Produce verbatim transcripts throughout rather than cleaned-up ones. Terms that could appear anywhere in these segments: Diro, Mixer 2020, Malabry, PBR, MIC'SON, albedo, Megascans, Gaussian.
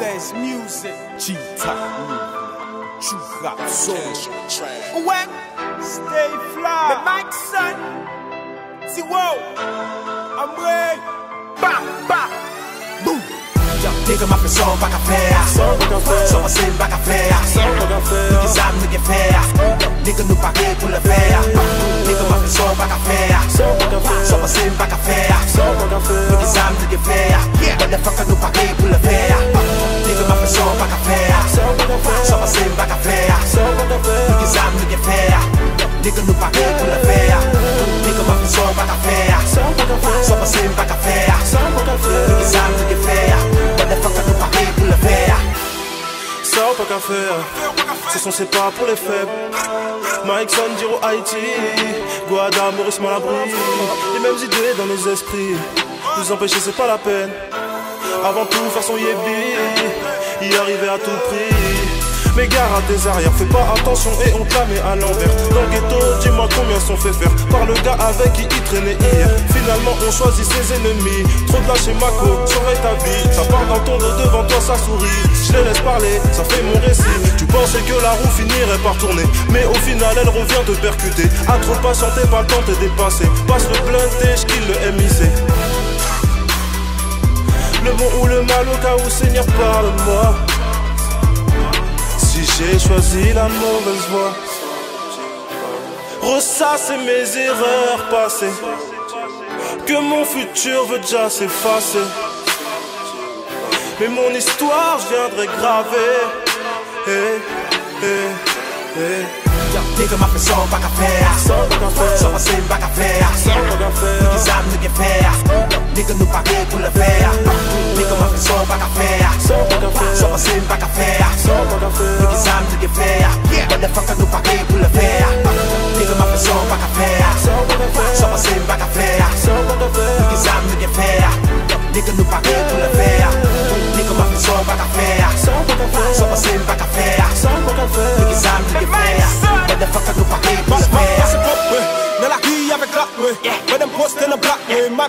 That's music. G-Top. True Rock Soul. When? Stay fly. The MIC'SON. See, whoa. I'm ready. Bop, bop. Boom. Yo, nigga, ma personne va qu'à faire. Son racine va qu'à faire. Nous des âmes, nous des fers. Nigga, nous parler pour le faire. Nigga, ma personne va qu'à faire. Son racine va qu'à faire. Nous des âmes, nous des fers. What the fuck, nous parler pour le faire. Nigga, nous pas pour le faire. Nigga, ma personne va qu'à faire. Son racine va qu'à faire. Nous des âmes, nous des fers. What the fuck, nous parler pour le faire. Ça, pas qu'à faire. Ce sont ses pas pour les faibles. MIC'SON, Diro, Haïti. Guada, Maurice, Malabry. Les mêmes idées dans mes esprits. Nous empêcher, c'est pas la peine. Avant tout, faire son yébi. Y arriver à tout prix. Mais gare à tes arrières, fais pas attention et on te la met à l'envers. Dans le ghetto, dis-moi combien sont fait faire par le gars avec qui il traînait hier. Finalement on choisit ses ennemis. Trop de lâcher ma coque, surveille ta vie. Ça part dans ton dos, devant toi ça sourit. Je les laisse parler, ça fait mon récit. Tu pensais que la roue finirait par tourner, mais au final elle revient te percuter. À trop patienter, pas le temps t'es dépassé. Passe le blunt et j'kill le M I C. Le bon ou le mal au cas où Seigneur parle-moi. J'ai choisi la mauvaise voie. Ressasser mes erreurs passées, que mon futur veut déjà s'effacer. Mais mon histoire viendrait graver. Hey, hey, hey. Nigga, ma personne va qu'à faire. Son racine va qu'à faire. Nous des âmes, nous des fers. Nigga, nous parler pour le faire. Nigga, ma personne va qu'à faire. Son racine va qu'à faire. What the fuck, nous parler pour le faire. Nigga, ma personne va qu'à faire. Son racine va qu'à faire. Nous des âmes, nous des fers. Nigga, nous parler pour le faire. Nigga, ma personne va qu'à faire. Son racine va qu'à faire. Nous des âmes, nous des fers. What the fuck, nous parler pour le faire. Dans la rue avec la rue, mais d'un poste le bloc, oui, map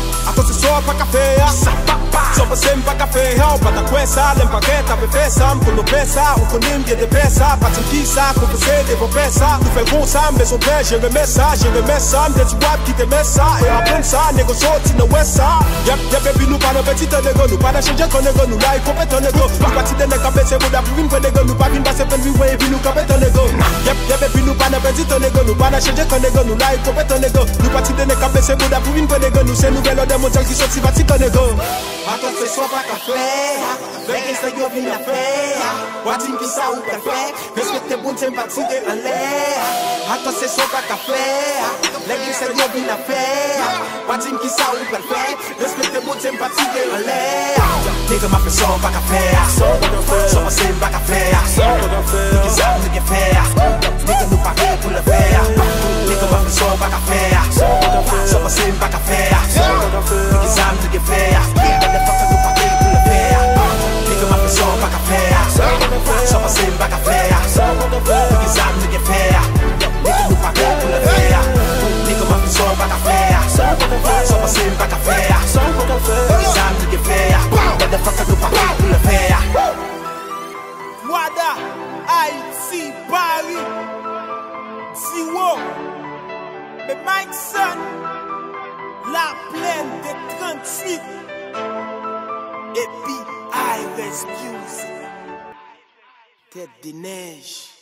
Attends, ce soir, pas café, ah. Son racine va qu'à faire, pas ta cuessa, l'impaquet, t'avais fait ça, m'con nous fait ça, on connaît bien des pessa, pas de qui ça, qu'on faisait des vos ça, nous fait bon ça, mais son père, j'ai le message, j'ai le message, t'es du wap qui te met ça, et après ça, négo sorti, ne ouais ça, y'a bébé, nous pas nos petites négo, nous pas d'acheter qu'on négo, nous là, il faut péter négo, nous pas quitter négo, c'est bon d'après, nous négo, nous pas vine, pas c'est peine, nous ouais, nous capet ton négo, y'a bébé, nous pas nos petites négo, nous pas d'acheter qu'on négo, nous là, il faut péter négo, nous pas quitter négo, c'est bon d'après, nous négo, nous c'est nouvelle ordre mondiale qui sortit, va quitter négo. Attends, ce soir, pas qu'à faire. Veille, c'est que vient la faire. Watching qui ça ou perfect. Respectez bon, c'est pas tiré en l'air. Attends, ce soir, pas qu'à faire. Veille, c'est que vient la faire. Watching qui ça ou perfect. Respectez bon, c'est pas tiré en l'air. Nigga, ma personne va qu'à faire. Son racine va qu'à faire. Nous des âmes, nous des fers. Nigga, nous parler pour le faire. Nigga, ma personne va qu'à faire. Son racine va qu'à faire. Nous des âmes, nous des fers. Haïti, Paris, Diro, mais MIC'SON, la plaine des trente-huit, et puis I rescue, tête des neiges.